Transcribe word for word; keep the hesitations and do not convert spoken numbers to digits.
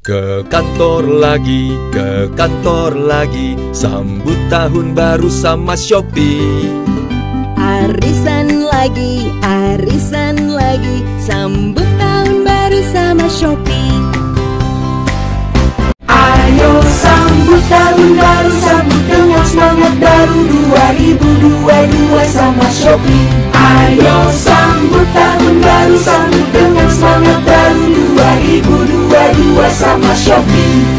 Ke kantor lagi, ke kantor lagi, sambut tahun baru sama Shopee. Arisan lagi, arisan lagi, sambut tahun baru sama Shopee. Ayo sambut tahun baru, sambut dengan semangat baru dua ribu dua puluh dua sama Shopee. Ayo sambut tahun baru, sambut dengan semangat baru dua ribu dua puluh dua sama Shopee.